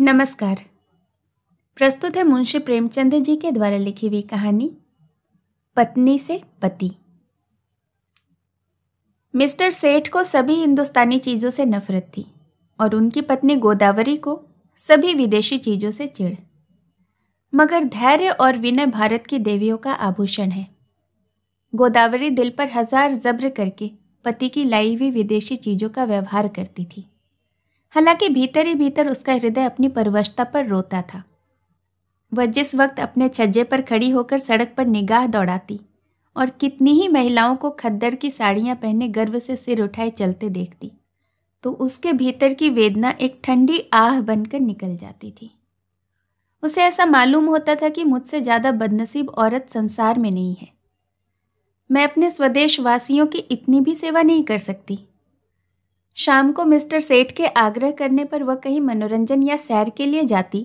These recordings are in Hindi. नमस्कार। प्रस्तुत है मुंशी प्रेमचंद जी के द्वारा लिखी हुई कहानी पत्नी से पति। मिस्टर सेठ को सभी हिंदुस्तानी चीज़ों से नफरत थी और उनकी पत्नी गोदावरी को सभी विदेशी चीज़ों से चिढ़, मगर धैर्य और विनय भारत की देवियों का आभूषण है। गोदावरी दिल पर हजार जब्र करके पति की लाई हुई विदेशी चीज़ों का व्यवहार करती थी, हालांकि भीतर ही भीतर उसका हृदय अपनी परवशता पर रोता था। वह जिस वक्त अपने छज्जे पर खड़ी होकर सड़क पर निगाह दौड़ाती और कितनी ही महिलाओं को खद्दर की साड़ियां पहने गर्व से सिर उठाए चलते देखती, तो उसके भीतर की वेदना एक ठंडी आह बनकर निकल जाती थी। उसे ऐसा मालूम होता था कि मुझसे ज़्यादा बदनसीब औरत संसार में नहीं है, मैं अपने स्वदेशवासियों की इतनी भी सेवा नहीं कर सकती। शाम को मिस्टर सेठ के आग्रह करने पर वह कहीं मनोरंजन या सैर के लिए जाती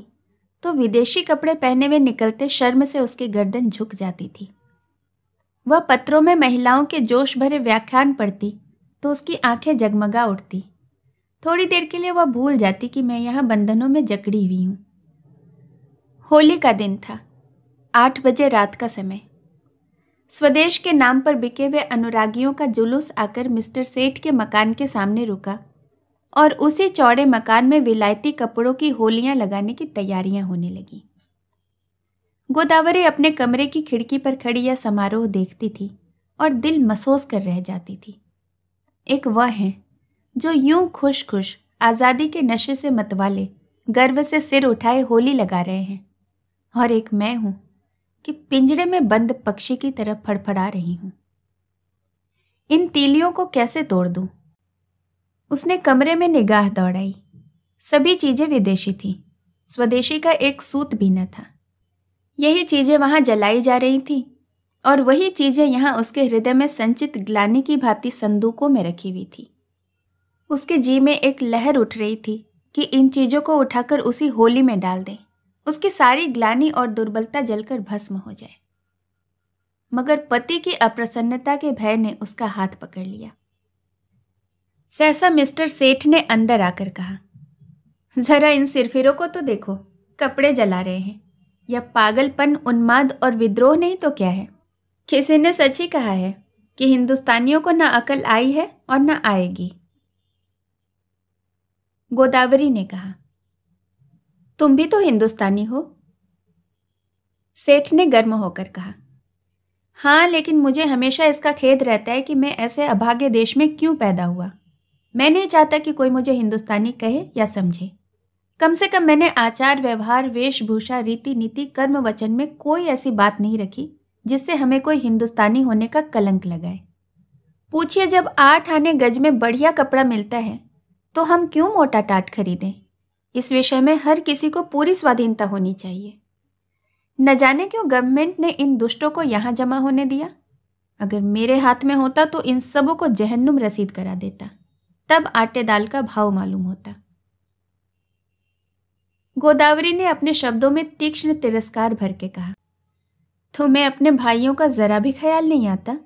तो विदेशी कपड़े पहने हुए निकलते शर्म से उसकी गर्दन झुक जाती थी। वह पत्रों में महिलाओं के जोश भरे व्याख्यान पढ़ती तो उसकी आंखें जगमगा उठती। थोड़ी देर के लिए वह भूल जाती कि मैं यहाँ बंधनों में जकड़ी हुई हूँ। होली का दिन था, 8 बजे रात का समय। स्वदेश के नाम पर बिके हुए अनुरागियों का जुलूस आकर मिस्टर सेठ के मकान के सामने रुका और उसी चौड़े मकान में विलायती कपड़ों की होलियां लगाने की तैयारियां होने लगी। गोदावरी अपने कमरे की खिड़की पर खड़ी यह समारोह देखती थी और दिल मसोस कर रह जाती थी। एक वह है जो यूं खुश खुश आज़ादी के नशे से मतवाले गर्व से सिर उठाए होली लगा रहे हैं, और एक मैं हूँ कि पिंजरे में बंद पक्षी की तरह फड़फड़ा रही हूँ। इन तीलियों को कैसे तोड़ दूँ? उसने कमरे में निगाह दौड़ाई। सभी चीज़ें विदेशी थीं, स्वदेशी का एक सूत भी न था। यही चीज़ें वहाँ जलाई जा रही थीं और वही चीज़ें यहाँ उसके हृदय में संचित ग्लानि की भांति संदूकों में रखी हुई थी। उसके जी में एक लहर उठ रही थी कि इन चीज़ों को उठाकर उसी होली में डाल दें, उसकी सारी ग्लानि और दुर्बलता जलकर भस्म हो जाए। मगर पति की अप्रसन्नता के भय ने उसका हाथ पकड़ लिया। सहसा मिस्टर सेठ ने अंदर आकर कहा, जरा इन सिरफिरों को तो देखो, कपड़े जला रहे हैं। यह पागलपन, उन्माद और विद्रोह नहीं तो क्या है। किसी ने सच ही कहा है कि हिंदुस्तानियों को न अकल आई है और न आएगी। गोदावरी ने कहा, तुम भी तो हिंदुस्तानी हो। सेठ ने गर्म होकर कहा, हाँ, लेकिन मुझे हमेशा इसका खेद रहता है कि मैं ऐसे अभागे देश में क्यों पैदा हुआ। मैं नहीं चाहता कि कोई मुझे हिंदुस्तानी कहे या समझे। कम से कम मैंने आचार, व्यवहार, वेशभूषा, रीति नीति, कर्म वचन में कोई ऐसी बात नहीं रखी जिससे हमें कोई हिंदुस्तानी होने का कलंक लगाए। पूछिए, जब 8 आने गज में बढ़िया कपड़ा मिलता है तो हम क्यों मोटा टाट खरीदें? इस विषय में हर किसी को पूरी स्वाधीनता होनी चाहिए। न जाने क्यों गवर्नमेंट ने इन दुष्टों को यहाँ जमा होने दिया। अगर मेरे हाथ में होता तो इन सबों को जहन्नुम रसीद करा देता, तब आटे दाल का भाव मालूम होता। गोदावरी ने अपने शब्दों में तीक्ष्ण तिरस्कार भर के कहा, तुम्हें अपने भाइयों का जरा भी ख्याल नहीं आता?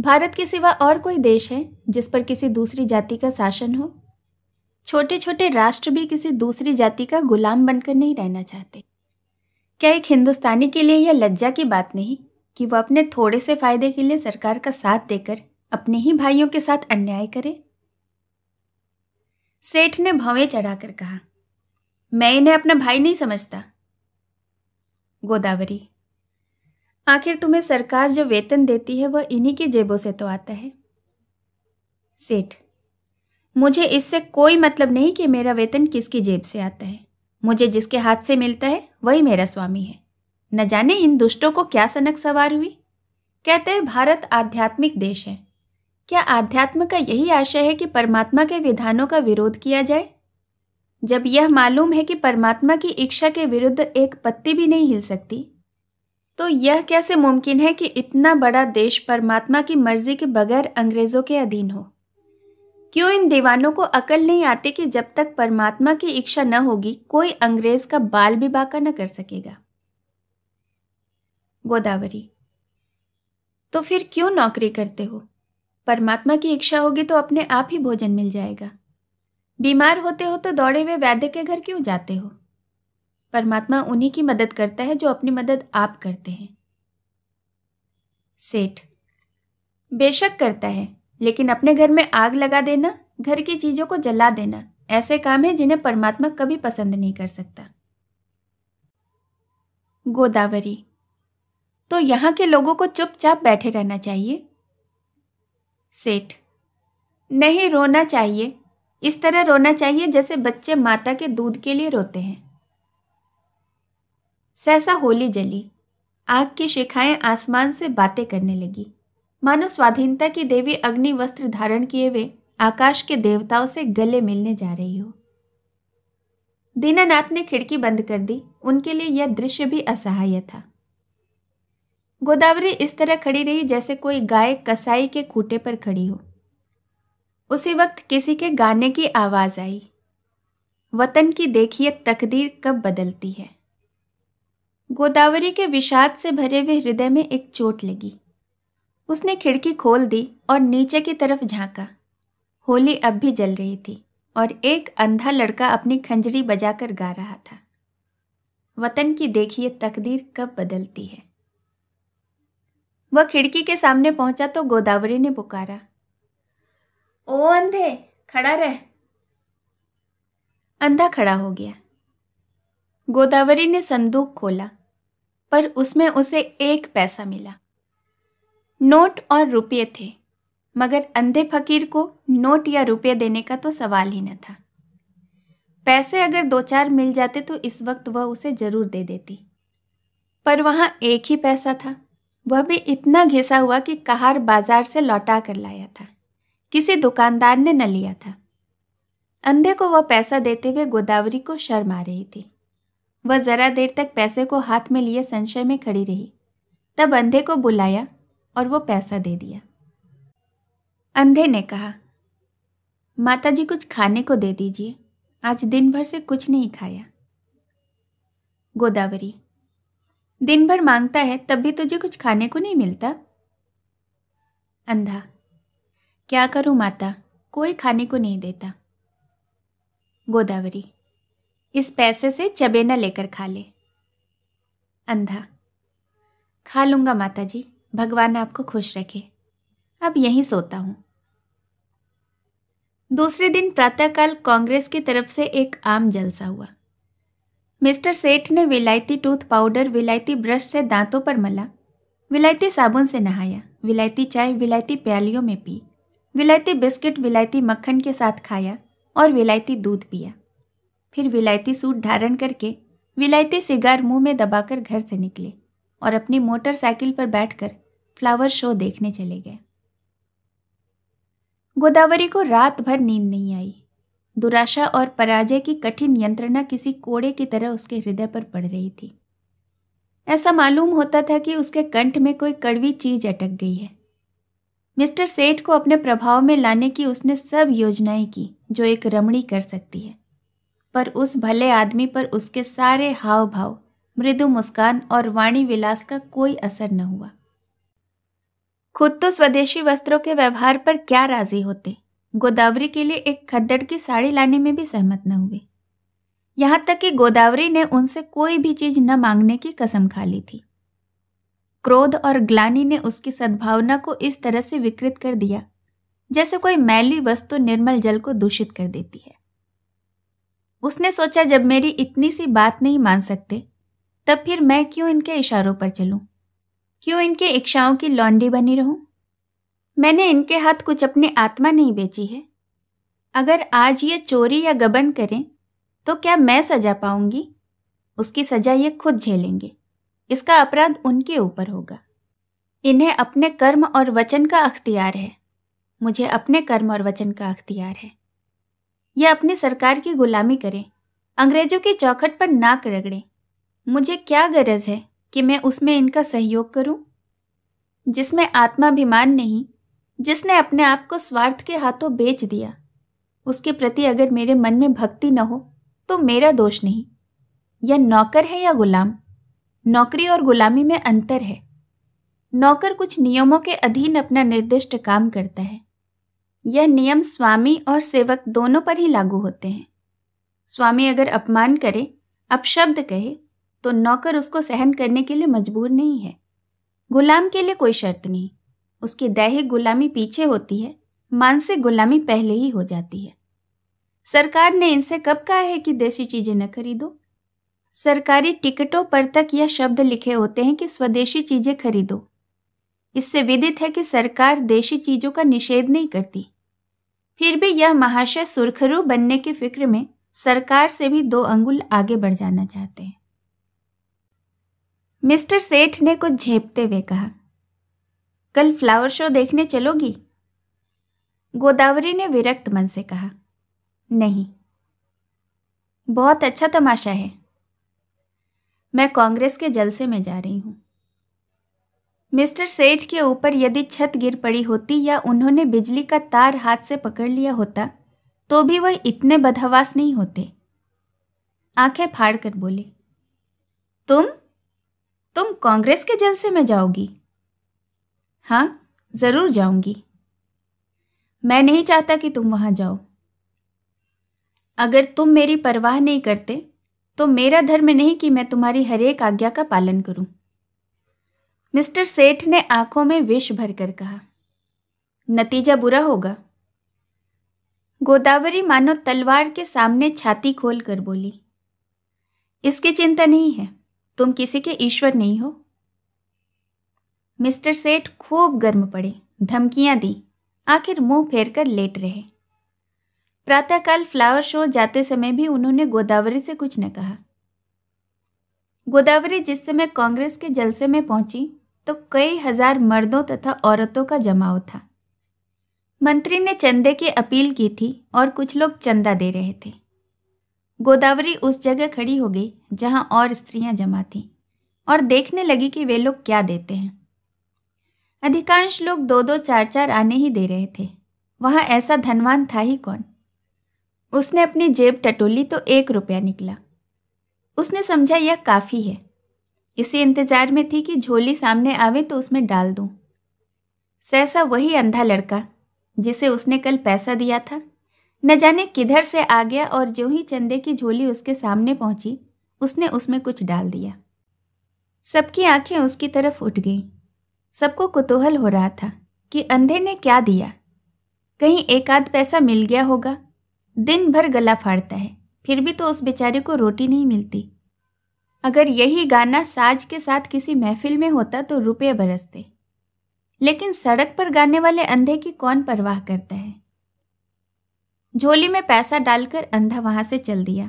भारत के सिवा और कोई देश है जिस पर किसी दूसरी जाति का शासन हो? छोटे छोटे राष्ट्र भी किसी दूसरी जाति का गुलाम बनकर नहीं रहना चाहते। क्या एक हिंदुस्तानी के लिए यह लज्जा की बात नहीं कि वह अपने थोड़े से फायदे के लिए सरकार का साथ देकर अपने ही भाइयों के साथ अन्याय करे? सेठ ने भवें चढ़ाकर कहा, मैं इन्हें अपना भाई नहीं समझता। गोदावरी, आखिर तुम्हें सरकार जो वेतन देती है वह इन्हीं की जेबों से तो आता है। सेठ, मुझे इससे कोई मतलब नहीं कि मेरा वेतन किसकी जेब से आता है। मुझे जिसके हाथ से मिलता है वही मेरा स्वामी है। न जाने इन दुष्टों को क्या सनक सवार हुई। कहते हैं भारत आध्यात्मिक देश है। क्या आध्यात्म का यही आशय है कि परमात्मा के विधानों का विरोध किया जाए? जब यह मालूम है कि परमात्मा की इच्छा के विरुद्ध एक पत्ती भी नहीं हिल सकती, तो यह कैसे मुमकिन है कि इतना बड़ा देश परमात्मा की मर्जी के बगैर अंग्रेज़ों के अधीन हो? क्यों इन दीवानों को अकल नहीं आती कि जब तक परमात्मा की इच्छा न होगी कोई अंग्रेज का बाल भी बांका न कर सकेगा? गोदावरी, तो फिर क्यों नौकरी करते हो? परमात्मा की इच्छा होगी तो अपने आप ही भोजन मिल जाएगा। बीमार होते हो तो दौड़े हुए वैद्य के घर क्यों जाते हो? परमात्मा उन्हीं की मदद करता है जो अपनी मदद आप करते हैं। सेठ: बेशक करता है, लेकिन अपने घर में आग लगा देना, घर की चीज़ों को जला देना ऐसे काम हैं जिन्हें परमात्मा कभी पसंद नहीं कर सकता। गोदावरी: तो यहाँ के लोगों को चुपचाप बैठे रहना चाहिए। सेठ: नहीं, रोना चाहिए, इस तरह रोना चाहिए जैसे बच्चे माता के दूध के लिए रोते हैं। सहसा होली जली, आग की शिखाएं आसमान से बातें करने लगी, मानो स्वाधीनता की देवी अग्नि वस्त्र धारण किए हुए आकाश के देवताओं से गले मिलने जा रही हो। दीनानाथ ने खिड़की बंद कर दी, उनके लिए यह दृश्य भी असहाय था। गोदावरी इस तरह खड़ी रही जैसे कोई गाय कसाई के खूंटे पर खड़ी हो। उसी वक्त किसी के गाने की आवाज़ आई, वतन की देखिए तकदीर कब बदलती है। गोदावरी के विषाद से भरे हुए हृदय में एक चोट लगी। उसने खिड़की खोल दी और नीचे की तरफ झांका। होली अब भी जल रही थी और एक अंधा लड़का अपनी खंजरी बजाकर गा रहा था, वतन की देखिए तकदीर कब बदलती है। वह खिड़की के सामने पहुंचा तो गोदावरी ने पुकारा, ओ अंधे, खड़ा रह। अंधा खड़ा हो गया। गोदावरी ने संदूक खोला, पर उसमें उसे 1 पैसा मिला। नोट और रुपये थे, मगर अंधे फकीर को नोट या रुपये देने का तो सवाल ही न था। पैसे अगर 2-4 मिल जाते तो इस वक्त वह उसे ज़रूर दे देती, पर वहाँ 1 ही पैसा था, वह भी इतना घिसा हुआ कि कहार बाजार से लौटा कर लाया था, किसी दुकानदार ने न लिया था। अंधे को वह पैसा देते हुए गोदावरी को शर्म आ रही थी। वह ज़रा देर तक पैसे को हाथ में लिए संशय में खड़ी रही, तब अंधे को बुलाया और वो पैसा दे दिया। अंधे ने कहा, माताजी कुछ खाने को दे दीजिए, आज दिन भर से कुछ नहीं खाया। गोदावरी: दिन भर मांगता है तब भी तुझे कुछ खाने को नहीं मिलता? अंधा: क्या करूं माता, कोई खाने को नहीं देता। गोदावरी: इस पैसे से चबेना लेकर खा ले। अंधा: खा लूँगा माताजी, भगवान आपको खुश रखे, अब यहीं सोता हूँ। दूसरे दिन प्रातःकाल कांग्रेस की तरफ से एक आम जलसा हुआ। मिस्टर सेठ ने विलायती टूथ पाउडर विलायती ब्रश से दांतों पर मला, विलायती साबुन से नहाया, विलायती चाय विलायती प्यालियों में पी, विलायती बिस्किट विलायती मक्खन के साथ खाया और विलायती दूध पिया। फिर विलायती सूट धारण करके विलायती सिगार मुंह में दबाकर घर से निकले और अपनी मोटरसाइकिल पर बैठकर फ्लावर शो देखने चले गए। गोदावरी को रात भर नींद नहीं आई। दुराशा और पराजय की कठिन यंत्रणा किसी कोड़े की तरह उसके हृदय पर पड़ रही थी। ऐसा मालूम होता था कि उसके कंठ में कोई कड़वी चीज अटक गई है। मिस्टर सेठ को अपने प्रभाव में लाने की उसने सब योजनाएं की जो एक रमणी कर सकती है, पर उस भले आदमी पर उसके सारे हाव भाव, मृदु मुस्कान और वाणी विलास का कोई असर न हुआ। खुद तो स्वदेशी वस्त्रों के व्यवहार पर क्या राजी होते, गोदावरी के लिए एक खद्दड़ की साड़ी लाने में भी सहमत न हुए। यहाँ तक कि गोदावरी ने उनसे कोई भी चीज़ न मांगने की कसम खा ली थी। क्रोध और ग्लानि ने उसकी सद्भावना को इस तरह से विकृत कर दिया जैसे कोई मैली वस्तु निर्मल जल को दूषित कर देती है। उसने सोचा, जब मेरी इतनी सी बात नहीं मान सकते तब फिर मैं क्यों इनके इशारों पर चलूं, क्यों इनके इच्छाओं की लौंडी बनी रहूं? मैंने इनके हाथ कुछ अपनी आत्मा नहीं बेची है। अगर आज ये चोरी या गबन करें तो क्या मैं सजा पाऊंगी? उसकी सजा ये खुद झेलेंगे, इसका अपराध उनके ऊपर होगा। इन्हें अपने कर्म और वचन का अख्तियार है, मुझे अपने कर्म और वचन का अख्तियार है। यह अपनी सरकार की गुलामी करें, अंग्रेजों की चौखट पर नाक रगड़ें, मुझे क्या गरज है कि मैं उसमें इनका सहयोग करूं? जिसमें आत्माभिमान नहीं, जिसने अपने आप को स्वार्थ के हाथों बेच दिया, उसके प्रति अगर मेरे मन में भक्ति न हो तो मेरा दोष नहीं। यह नौकर है या गुलाम? नौकरी और गुलामी में अंतर है। नौकर कुछ नियमों के अधीन अपना निर्दिष्ट काम करता है, यह नियम स्वामी और सेवक दोनों पर ही लागू होते हैं। स्वामी अगर अपमान करे, अपशब्द कहे, तो नौकर उसको सहन करने के लिए मजबूर नहीं है। गुलाम के लिए कोई शर्त नहीं, उसकी दैहिक गुलामी पीछे होती है, मानसिक गुलामी पहले ही हो जाती है। सरकार ने इनसे कब कहा है कि देशी चीज़ें न खरीदो? सरकारी टिकटों पर तक यह शब्द लिखे होते हैं कि स्वदेशी चीज़ें खरीदो। इससे विदित है कि सरकार देशी चीज़ों का निषेध नहीं करती। फिर भी यह महाशय सुरखरू बनने के फिक्र में सरकार से भी 2 अंगुल आगे बढ़ जाना चाहते हैं। मिस्टर सेठ ने कुछ झेपते हुए कहा, कल फ्लावर शो देखने चलोगी? गोदावरी ने विरक्त मन से कहा, नहीं। बहुत अच्छा तमाशा है। मैं कांग्रेस के जलसे में जा रही हूँ। मिस्टर सेठ के ऊपर यदि छत गिर पड़ी होती या उन्होंने बिजली का तार हाथ से पकड़ लिया होता तो भी वह इतने बदहवास नहीं होते। आंखें फाड़ कर बोले, तुम कांग्रेस के जलसे में जाओगी? हाँ, जरूर जाऊंगी। मैं नहीं चाहता कि तुम वहां जाओ। अगर तुम मेरी परवाह नहीं करते तो मेरा धर्म नहीं कि मैं तुम्हारी हरेक आज्ञा का पालन करूं। मिस्टर सेठ ने आंखों में विष भर कर कहा, नतीजा बुरा होगा। गोदावरी मानो तलवार के सामने छाती खोल कर बोली, इसकी चिंता नहीं है, तुम किसी के ईश्वर नहीं हो। मिस्टर सेठ खूब गर्म पड़े, धमकियां दी, आखिर मुंह फेर कर लेट रहे। प्रातःकाल फ्लावर शो जाते समय भी उन्होंने गोदावरी से कुछ न कहा। गोदावरी जिस समय कांग्रेस के जलसे में पहुंची तो कई हजार मर्दों तथा औरतों का जमाव था। मंत्री ने चंदे की अपील की थी और कुछ लोग चंदा दे रहे थे। गोदावरी उस जगह खड़ी हो गई जहां और स्त्रियां जमा थीं और देखने लगी कि वे लोग क्या देते हैं। अधिकांश लोग 2-2, 4-4 आने ही दे रहे थे। वहां ऐसा धनवान था ही कौन। उसने अपनी जेब टटोली तो 1 रुपया निकला। उसने समझा यह काफ़ी है। इसी इंतजार में थी कि झोली सामने आवे तो उसमें डाल दूं। सहसा वही अंधा लड़का जिसे उसने कल पैसा दिया था न जाने किधर से आ गया और जो ही चंदे की झोली उसके सामने पहुंची उसने उसमें कुछ डाल दिया। सबकी आंखें उसकी तरफ उठ गईं। सबको कुतूहल हो रहा था कि अंधे ने क्या दिया। कहीं एक आध पैसा मिल गया होगा। दिन भर गला फाड़ता है फिर भी तो उस बेचारे को रोटी नहीं मिलती। अगर यही गाना साज के साथ किसी महफिल में होता तो रुपये बरसते, लेकिन सड़क पर गाने वाले अंधे की कौन परवाह करता है। झोली में पैसा डालकर अंधा वहां से चल दिया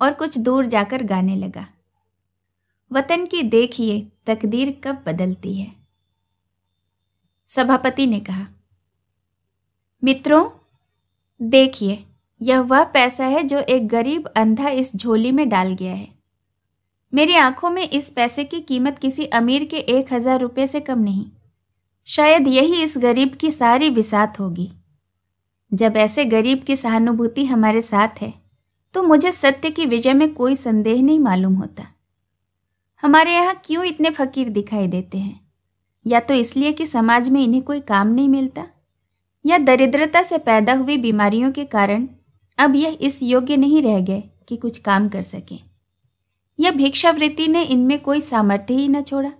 और कुछ दूर जाकर गाने लगा, वतन की देखिए तकदीर कब बदलती है। सभापति ने कहा, मित्रों देखिए, यह वह पैसा है जो एक गरीब अंधा इस झोली में डाल गया है। मेरी आंखों में इस पैसे की कीमत किसी अमीर के 1000 रुपये से कम नहीं। शायद यही इस गरीब की सारी विसात होगी। जब ऐसे गरीब की सहानुभूति हमारे साथ है तो मुझे सत्य की विजय में कोई संदेह नहीं मालूम होता। हमारे यहाँ क्यों इतने फकीर दिखाई देते हैं? या तो इसलिए कि समाज में इन्हें कोई काम नहीं मिलता या दरिद्रता से पैदा हुई बीमारियों के कारण अब यह इस योग्य नहीं रह गए कि कुछ काम कर सकें। यह भिक्षावृत्ति ने इनमें कोई सामर्थ्य ही न छोड़ा।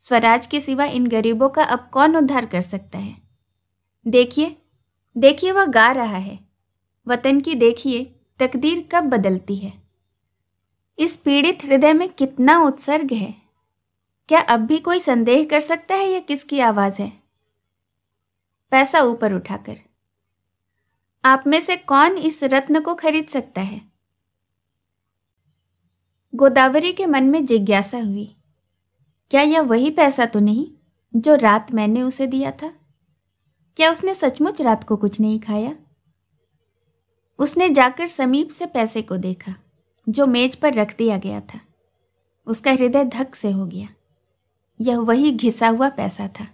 स्वराज के सिवा इन गरीबों का अब कौन उद्धार कर सकता है? देखिए देखिए, वह गा रहा है, वतन की देखिए तकदीर कब बदलती है। इस पीड़ित हृदय में कितना उत्सर्ग है। क्या अब भी कोई संदेह कर सकता है यह किसकी आवाज़ है? पैसा ऊपर उठाकर, आप में से कौन इस रत्न को खरीद सकता है? गोदावरी के मन में जिज्ञासा हुई, क्या यह वही पैसा तो नहीं जो रात मैंने उसे दिया था? क्या उसने सचमुच रात को कुछ नहीं खाया? उसने जाकर समीप से पैसे को देखा जो मेज पर रख दिया गया था। उसका हृदय धक से हो गया। यह वही घिसा हुआ पैसा था।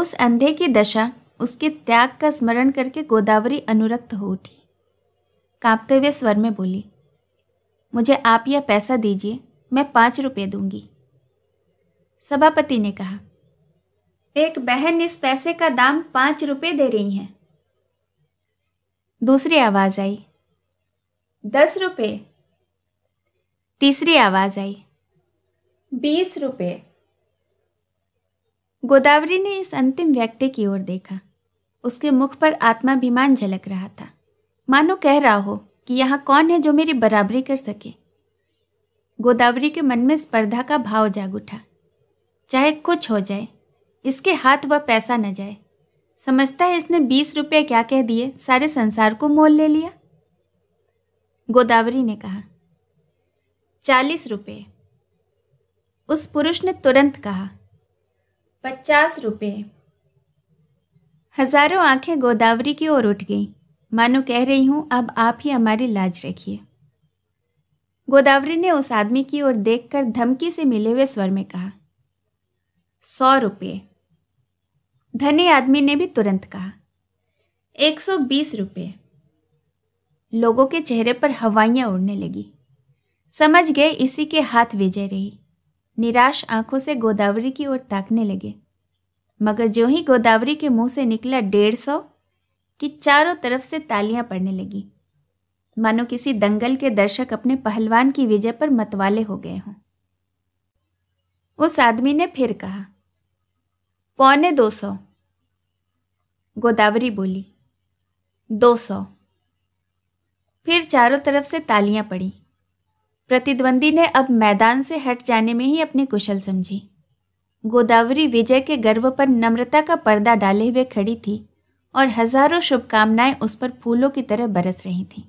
उस अंधे की दशा, उसके त्याग का स्मरण करके गोदावरी अनुरक्त हो उठी। कांपते हुए स्वर में बोली, मुझे आप यह पैसा दीजिए, मैं 5 रुपये दूंगी। सभापति ने कहा, एक बहन इस पैसे का दाम 5 रुपये दे रही हैं। दूसरी आवाज़ आई, 10 रुपये। तीसरी आवाज़ आई, 20 रुपये। गोदावरी ने इस अंतिम व्यक्ति की ओर देखा। उसके मुख पर आत्माभिमान झलक रहा था, मानो कह रहा हो कि यहाँ कौन है जो मेरी बराबरी कर सके। गोदावरी के मन में स्पर्धा का भाव जाग उठा। चाहे कुछ हो जाए, इसके हाथ वह पैसा न जाए। समझता है इसने 20 रुपये क्या कह दिए, सारे संसार को मोल ले लिया। गोदावरी ने कहा, 40 रुपये। उस पुरुष ने तुरंत कहा, 50 रुपये। हजारों आंखें गोदावरी की ओर उठ गईं, मानो कह रही हूँ अब आप ही हमारी लाज रखिए। गोदावरी ने उस आदमी की ओर देखकर धमकी से मिले हुए स्वर में कहा, 100 रुपये। धनी आदमी ने भी तुरंत कहा, 120 रुपये। लोगों के चेहरे पर हवाइयाँ उड़ने लगी। समझ गए इसी के हाथ विजय रही। निराश आंखों से गोदावरी की ओर ताकने लगे, मगर जो ही गोदावरी के मुंह से निकला 150 कि चारों तरफ से तालियां पड़ने लगी, मानो किसी दंगल के दर्शक अपने पहलवान की विजय पर मतवाले हो गए हों। उस आदमी ने फिर कहा, 125। गोदावरी बोली, 200। फिर चारों तरफ से तालियां पड़ी। प्रतिद्वंदी ने अब मैदान से हट जाने में ही अपनी कुशल समझी। गोदावरी विजय के गर्व पर नम्रता का पर्दा डाले हुए खड़ी थी और हजारों शुभकामनाएं उस पर फूलों की तरह बरस रही थीं।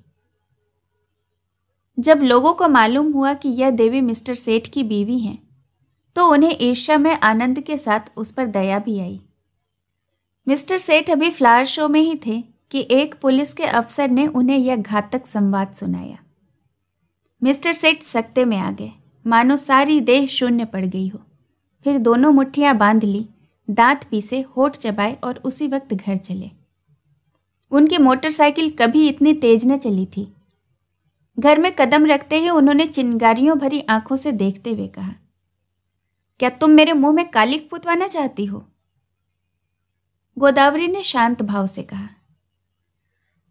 जब लोगों को मालूम हुआ कि यह देवी मिस्टर सेठ की बीवी हैं, तो उन्हें ईर्ष्या में आनंद के साथ उस पर दया भी आई। मिस्टर सेठ अभी फ्लावर शो में ही थे कि एक पुलिस के अफसर ने उन्हें यह घातक संवाद सुनाया। मिस्टर सेठ सकते में आ गए, मानो सारी देह शून्य पड़ गई हो। फिर दोनों मुट्ठियाँ बांध ली, दांत पीसे, होठ चबाए और उसी वक्त घर चले। उनकी मोटरसाइकिल कभी इतनी तेज न चली थी। घर में कदम रखते ही उन्होंने चिंगारियों भरी आंखों से देखते हुए कहा, क्या तुम मेरे मुंह में कालिक पुतवाना चाहती हो? गोदावरी ने शांत भाव से कहा,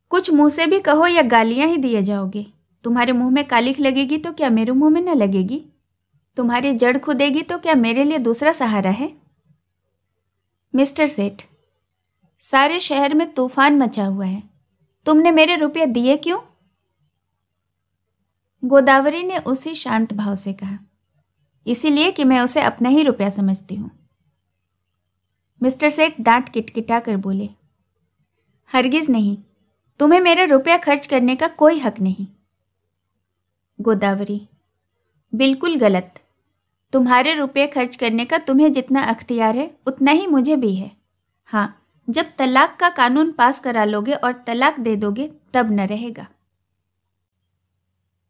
कुछ मुंह से भी कहो या गालियां ही दिए जाओगे। तुम्हारे मुंह में कालिख लगेगी तो क्या मेरे मुंह में न लगेगी? तुम्हारी जड़ खुदेगी तो क्या मेरे लिए दूसरा सहारा है? मिस्टर सेठ, सारे शहर में तूफान मचा हुआ है, तुमने मेरे रुपये दिए क्यों? गोदावरी ने उसी शांत भाव से कहा, इसीलिए कि मैं उसे अपना ही रुपया समझती हूँ। मिस्टर सेठ दांत किटकिटा कर बोले, हरगिज़ नहीं, तुम्हें मेरा रुपया खर्च करने का कोई हक नहीं। गोदावरी, बिल्कुल गलत। तुम्हारे रुपये खर्च करने का तुम्हें जितना अख्तियार है उतना ही मुझे भी है। हाँ, जब तलाक का कानून पास करा लोगे और तलाक दे दोगे तब न रहेगा।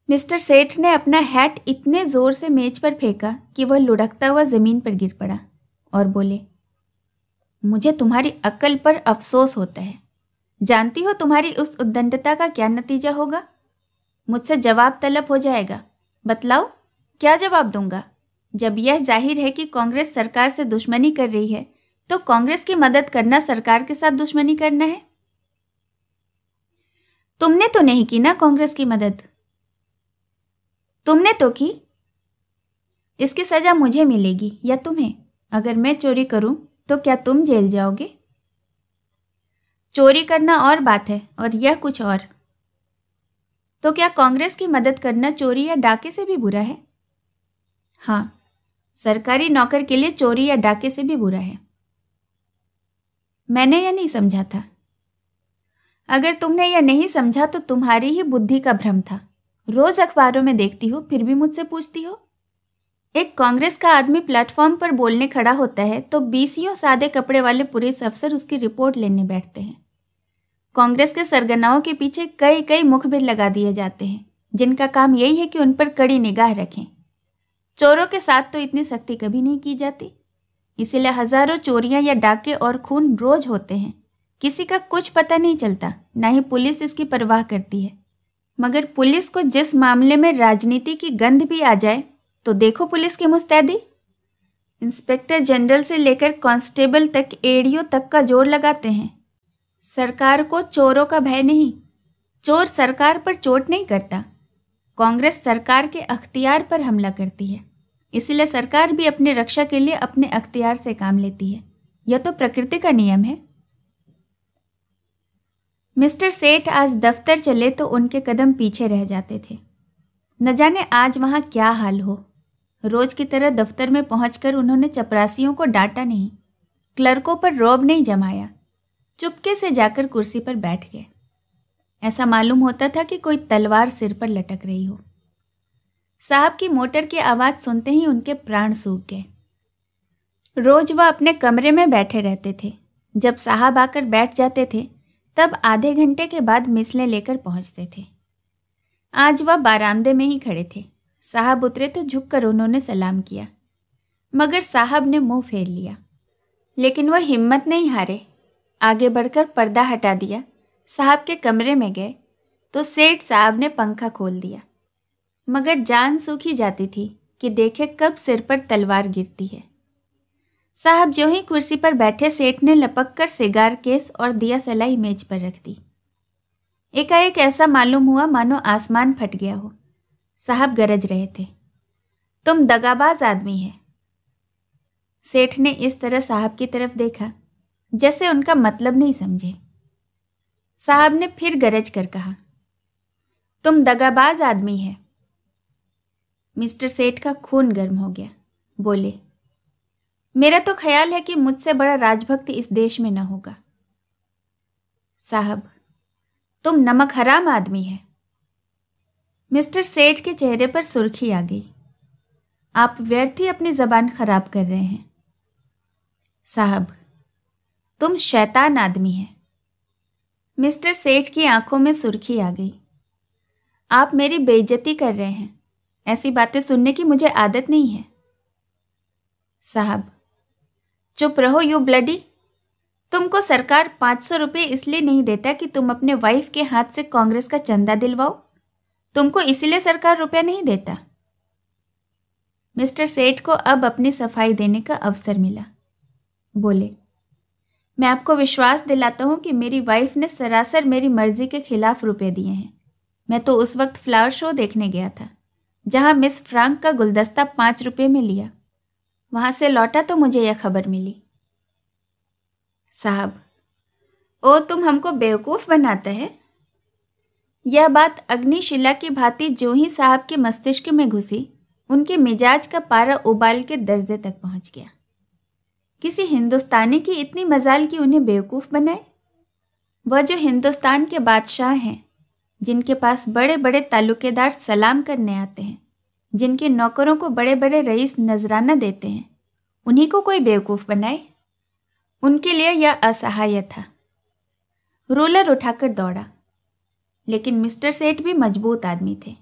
मिस्टर सेठ ने अपना हैट इतने ज़ोर से मेज पर फेंका कि वह लुढ़कता हुआ ज़मीन पर गिर पड़ा और बोले, मुझे तुम्हारी अक्ल पर अफसोस होता है। जानती हो तुम्हारी उस उद्दंडता का क्या नतीजा होगा? मुझसे जवाब तलब हो जाएगा। बतलाओ क्या जवाब दूंगा? जब यह जाहिर है कि कांग्रेस सरकार से दुश्मनी कर रही है, तो कांग्रेस की मदद करना सरकार के साथ दुश्मनी करना है। तुमने तो नहीं की ना कांग्रेस की मदद? तुमने तो की। इसकी सजा मुझे मिलेगी या तुम्हें? अगर मैं चोरी करूं तो क्या तुम जेल जाओगे? चोरी करना और बात है और यह कुछ और। तो क्या कांग्रेस की मदद करना चोरी या डाके से भी बुरा है? हाँ, सरकारी नौकर के लिए चोरी या डाके से भी बुरा है। मैंने यह नहीं समझा था। अगर तुमने यह नहीं समझा तो तुम्हारी ही बुद्धि का भ्रम था। रोज अखबारों में देखती हो, फिर भी मुझसे पूछती हो। एक कांग्रेस का आदमी प्लेटफॉर्म पर बोलने खड़ा होता है तो 20 सादे कपड़े वाले पुलिस अफसर उसकी रिपोर्ट लेने बैठते हैं। कांग्रेस के सरगनाओं के पीछे कई कई मुखबिर लगा दिए जाते हैं, जिनका काम यही है कि उन पर कड़ी निगाह रखें। चोरों के साथ तो इतनी सख्ती कभी नहीं की जाती। इसीलिए हजारों चोरियां या डाके और खून रोज होते हैं। किसी का कुछ पता नहीं चलता, ना ही पुलिस इसकी परवाह करती है। मगर पुलिस को जिस मामले में राजनीति की गंध भी आ जाए तो देखो पुलिस की मुस्तैदी। इंस्पेक्टर जनरल से लेकर कांस्टेबल तक एडीओ तक का जोर लगाते हैं। सरकार को चोरों का भय नहीं, चोर सरकार पर चोट नहीं करता। कांग्रेस सरकार के अख्तियार पर हमला करती है, इसलिए सरकार भी अपने रक्षा के लिए अपने अख्तियार से काम लेती है। यह तो प्रकृति का नियम है। मिस्टर सेठ आज दफ्तर चले तो उनके कदम पीछे रह जाते थे। न जाने आज वहाँ क्या हाल हो। रोज की तरह दफ्तर में पहुंचकर उन्होंने चपरासियों को डांटा नहीं, क्लर्कों पर रौब नहीं जमाया, चुपके से जाकर कुर्सी पर बैठ गए। ऐसा मालूम होता था कि कोई तलवार सिर पर लटक रही हो। साहब की मोटर की आवाज़ सुनते ही उनके प्राण सूख गए। रोज वह अपने कमरे में बैठे रहते थे। जब साहब आकर बैठ जाते थे तब आधे घंटे के बाद मिसलें लेकर पहुंचते थे। आज वह बारामदे में ही खड़े थे। साहब उतरे तो झुककर उन्होंने सलाम किया, मगर साहब ने मुंह फेर लिया। लेकिन वह हिम्मत नहीं हारे, आगे बढ़कर पर्दा हटा दिया। साहब के कमरे में गए तो सेठ साहब ने पंखा खोल दिया, मगर जान सूखी जाती थी कि देखे कब सिर पर तलवार गिरती है। साहब जो ही कुर्सी पर बैठे, सेठ ने लपक कर सिगार केस और दिया सलाई मेज पर रख दी। एकाएक ऐसा मालूम हुआ मानो आसमान फट गया हो। साहब गरज रहे थे, तुम दगाबाज आदमी है। सेठ ने इस तरह साहब की तरफ देखा जैसे उनका मतलब नहीं समझे। साहब ने फिर गरज कर कहा, तुम दगाबाज आदमी है। मिस्टर सेठ का खून गर्म हो गया। बोले, मेरा तो ख्याल है कि मुझसे बड़ा राजभक्त इस देश में न होगा। साहब, तुम नमक हराम आदमी है। मिस्टर सेठ के चेहरे पर सुर्खी आ गई। आप व्यर्थ ही अपनी जबान खराब कर रहे हैं। साहब, तुम शैतान आदमी है। मिस्टर सेठ की आंखों में सुर्खी आ गई। आप मेरी बेइज्जती कर रहे हैं। ऐसी बातें सुनने की मुझे आदत नहीं है। साहब, चुप रहो यू ब्लडी। तुमको सरकार 500 रुपये इसलिए नहीं देता कि तुम अपने वाइफ के हाथ से कांग्रेस का चंदा दिलवाओ। तुमको इसीलिए सरकार रुपया नहीं देता। मिस्टर सेठ को अब अपनी सफाई देने का अवसर मिला। बोले, मैं आपको विश्वास दिलाता हूँ कि मेरी वाइफ ने सरासर मेरी मर्जी के खिलाफ रुपए दिए हैं। मैं तो उस वक्त फ्लावर शो देखने गया था, जहाँ मिस फ्रांक का गुलदस्ता 5 रुपये में लिया। वहाँ से लौटा तो मुझे यह खबर मिली। साहब, ओ तुम हमको बेवकूफ़ बनाता है। यह बात अग्निशिला की भांति जो ही साहब के मस्तिष्क में घुसी, उनके मिजाज का पारा उबाल के दर्जे तक पहुंच गया। किसी हिंदुस्तानी की इतनी मजाल कि उन्हें बेवकूफ़ बनाए। वह जो हिंदुस्तान के बादशाह हैं, जिनके पास बड़े बड़े ताल्लुकेदार सलाम करने आते हैं, जिनके नौकरों को बड़े बड़े रईस नजराना देते हैं, उन्हीं को कोई बेवकूफ़ बनाए। उनके लिए यह असहाय था। रोलर उठाकर दौड़ा। लेकिन मिस्टर सेठ भी मजबूत आदमी थे।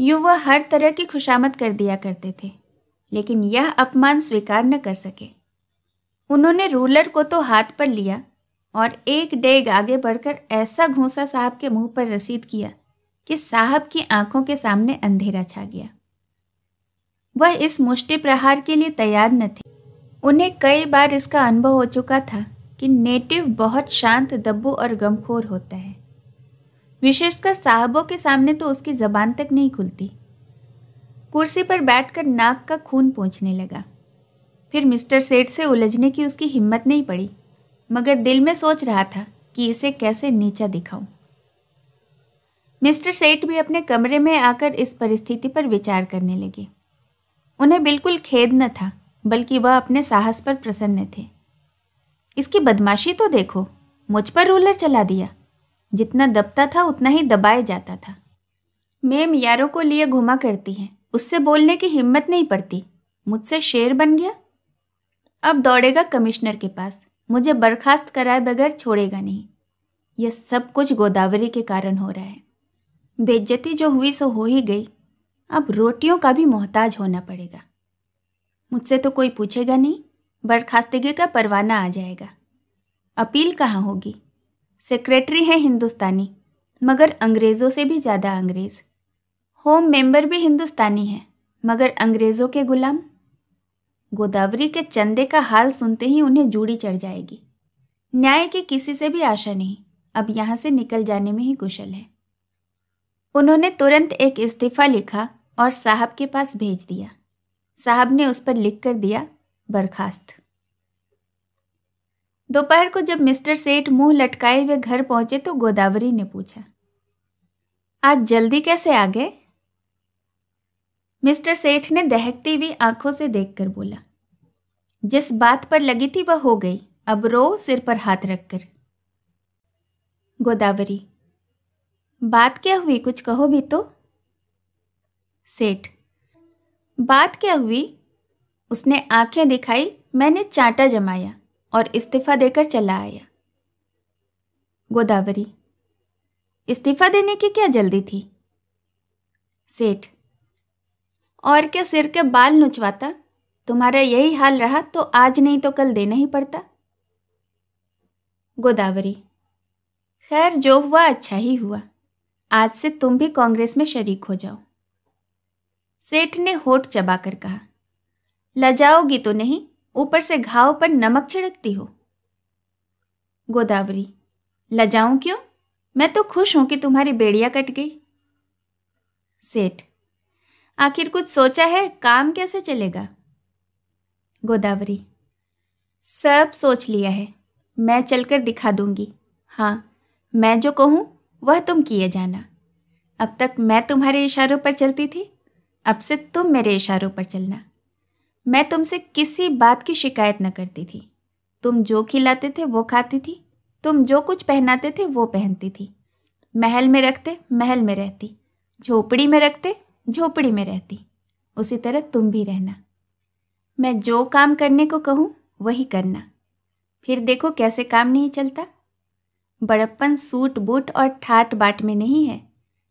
यूँ वह हर तरह की खुशामद कर दिया करते थे, लेकिन यह अपमान स्वीकार न कर सके। उन्होंने रूलर को तो हाथ पर लिया और एक डेग आगे बढ़कर ऐसा घूंसा साहब के मुंह पर रसीद किया कि साहब की आंखों के सामने अंधेरा छा गया। वह इस मुष्टि प्रहार के लिए तैयार न थे। उन्हें कई बार इसका अनुभव हो चुका था कि नेटिव बहुत शांत, दब्बू और गमखोर होता है। विशेषकर साहबों के सामने तो उसकी ज़बान तक नहीं खुलती। कुर्सी पर बैठकर नाक का खून पोंछने लगा। फिर मिस्टर सेठ से उलझने की उसकी हिम्मत नहीं पड़ी, मगर दिल में सोच रहा था कि इसे कैसे नीचा दिखाऊं। मिस्टर सेठ भी अपने कमरे में आकर इस परिस्थिति पर विचार करने लगे। उन्हें बिल्कुल खेद न था, बल्कि वह अपने साहस पर प्रसन्न थे। इसकी बदमाशी तो देखो, मुझ पर रूलर चला दिया। जितना दबता था उतना ही दबाया जाता था। मेम यारों को लिए घुमा करती है, उससे बोलने की हिम्मत नहीं पड़ती। मुझसे शेर बन गया। अब दौड़ेगा कमिश्नर के पास, मुझे बर्खास्त कराए बगैर छोड़ेगा नहीं। यह सब कुछ गोदावरी के कारण हो रहा है। बेइज्जती जो हुई सो हो ही गई। अब रोटियों का भी मोहताज होना पड़ेगा। मुझसे तो कोई पूछेगा नहीं, बर्खास्तगी का परवाना आ जाएगा। अपील कहाँ होगी। सेक्रेटरी है हिंदुस्तानी, मगर अंग्रेज़ों से भी ज़्यादा अंग्रेज़। होम मेंबर भी हिंदुस्तानी है, मगर अंग्रेज़ों के गुलाम। गोदावरी के चंदे का हाल सुनते ही उन्हें जूड़ी चढ़ जाएगी। न्याय की किसी से भी आशा नहीं, अब यहाँ से निकल जाने में ही कुशल है। उन्होंने तुरंत एक इस्तीफा लिखा और साहब के पास भेज दिया। साहब ने उस पर लिख कर दिया, बर्खास्त। दोपहर को जब मिस्टर सेठ मुंह लटकाए हुए घर पहुंचे तो गोदावरी ने पूछा, आज जल्दी कैसे आ गए? मिस्टर सेठ ने दहकती हुई आंखों से देखकर बोला, जिस बात पर लगी थी वह हो गई, अब रो सिर पर हाथ रखकर। गोदावरी, बात क्या हुई, कुछ कहो भी तो। सेठ, बात क्या हुई? उसने आंखें दिखाई, मैंने चांटा जमाया और इस्तीफा देकर चला आया। गोदावरी, इस्तीफा देने की क्या जल्दी थी? सेठ, और क्या सिर के बाल नुचवाता? तुम्हारा यही हाल रहा तो आज नहीं तो कल देना ही पड़ता। गोदावरी, खैर जो हुआ अच्छा ही हुआ, आज से तुम भी कांग्रेस में शरीक हो जाओ। सेठ ने होठ चबाकर कहा, लजाओगी तो नहीं, ऊपर से घाव पर नमक छिड़कती हो। गोदावरी, लजाऊं क्यों, मैं तो खुश हूं कि तुम्हारी बेड़िया कट गई। सेठ, आखिर कुछ सोचा है, काम कैसे चलेगा? गोदावरी, सब सोच लिया है, मैं चलकर दिखा दूंगी। हाँ, मैं जो कहूँ वह तुम किए जाना। अब तक मैं तुम्हारे इशारों पर चलती थी, अब से तुम मेरे इशारों पर चलना। मैं तुमसे किसी बात की शिकायत न करती थी। तुम जो खिलाते थे वो खाती थी, तुम जो कुछ पहनाते थे वो पहनती थी। महल में रखते महल में रहती, झोपड़ी में रखते झोपड़ी में रहती। उसी तरह तुम भी रहना। मैं जो काम करने को कहूँ वही करना, फिर देखो कैसे काम नहीं चलता। बड़प्पन सूट बूट और ठाट बाट में नहीं है,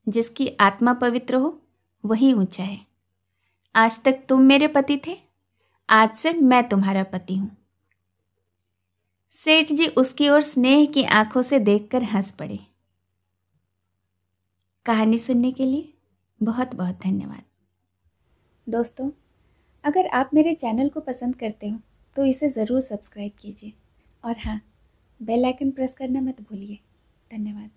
जिसकी आत्मा पवित्र हो वही ऊंचा है। आज तक तुम मेरे पति थे, आज से मैं तुम्हारा पति हूँ। सेठ जी उसकी ओर स्नेह की आंखों से देखकर हंस पड़े। कहानी सुनने के लिए बहुत बहुत धन्यवाद। दोस्तों, अगर आप मेरे चैनल को पसंद करते हो तो इसे ज़रूर सब्सक्राइब कीजिए और हाँ, बेल आइकन प्रेस करना मत भूलिए। धन्यवाद।